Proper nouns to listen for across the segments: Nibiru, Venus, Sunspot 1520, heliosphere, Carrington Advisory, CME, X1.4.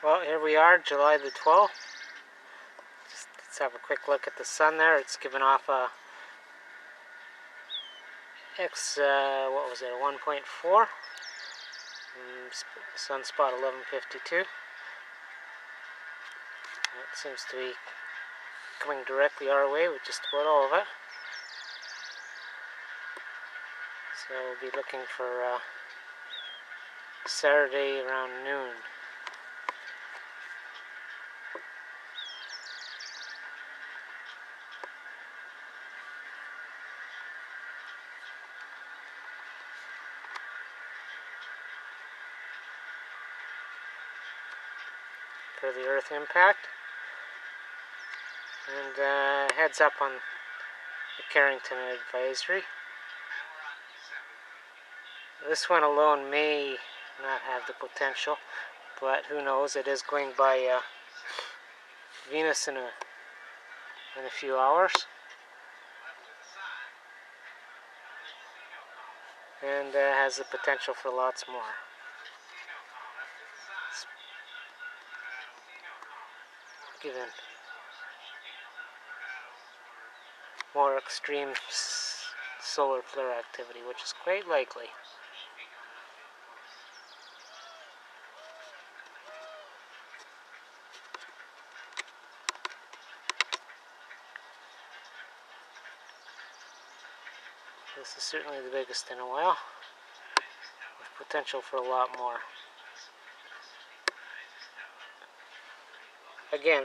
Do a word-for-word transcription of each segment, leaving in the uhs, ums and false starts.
Well, here we are, July the twelfth. Just let's have a quick look at the sun there. It's giving off a X, uh, what was it, one point four. Sunspot eleven fifty-two. It seems to be coming directly our way with just about all of it. So we'll be looking for uh, Saturday around noon. For the Earth impact, and uh, heads up on the Carrington Advisory. This one alone may not have the potential, but who knows? It is going by uh, Venus in a in a few hours, and uh, has the potential for lots more. Given more extreme solar flare activity, which is quite likely. This is certainly the biggest in a while, with potential for a lot more. Again,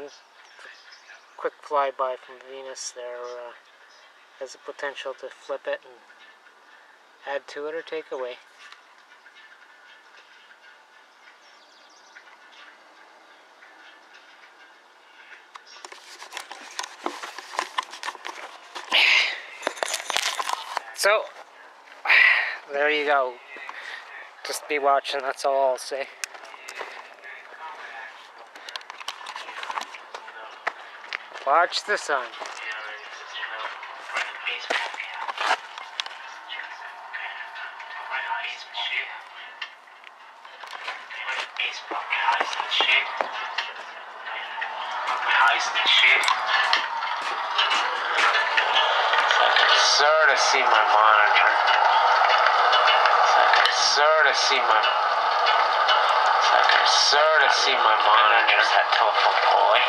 quick flyby from Venus there uh, has the potential to flip it and add to it or take away. So, there you go. Just be watching, that's all I'll say. Watch the sun. Sort of see my monitor. Sort of see my. Sort of see my monitor's that telephone boy.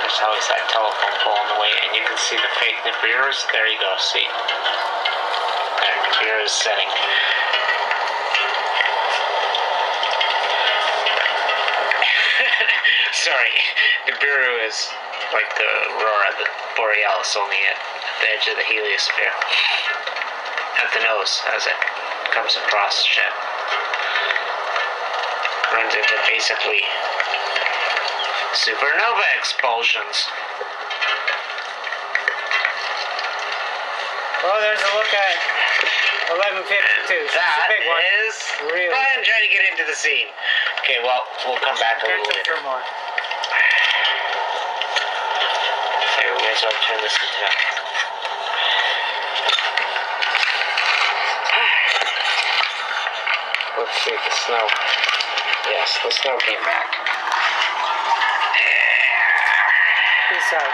There's always that telephone pole in the way, and you can see the fake Nibiru. There you go, see? There, Nibiru is setting. Sorry, Nibiru is like the aurora, the borealis, only at the edge of the heliosphere. At the nose, as it comes across the ship. Runs into basically supernova expulsions. Well, there's a look at eleven fifty-two. That is really. Well, I'm trying to get into the scene. Okay, well, we'll come back a little later. More. So we may as well turn this into. Let's see the snow. Yes, the snow came back. Peace out.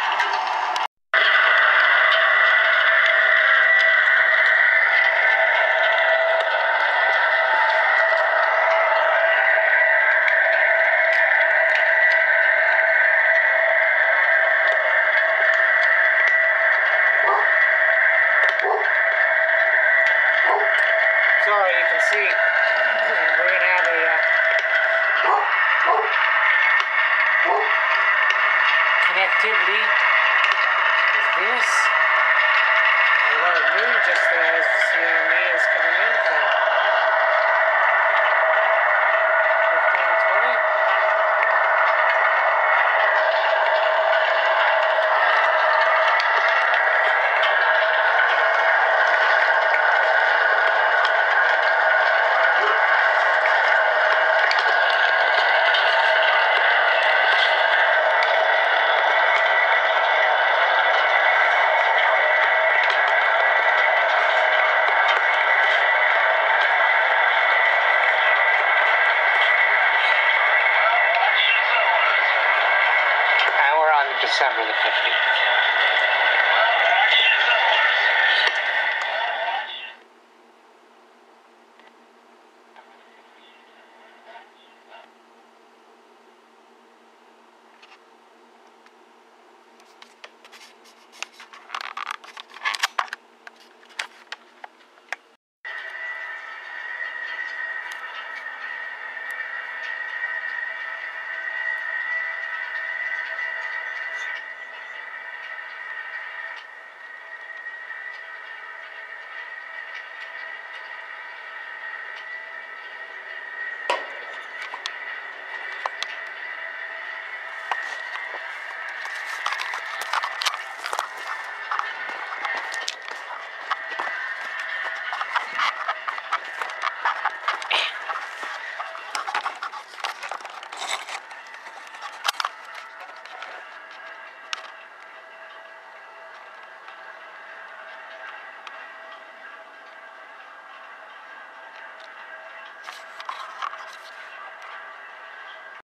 Activity is this. A lot of moon just there as the C M A is coming in from fifteen twenty. December the fifteenth.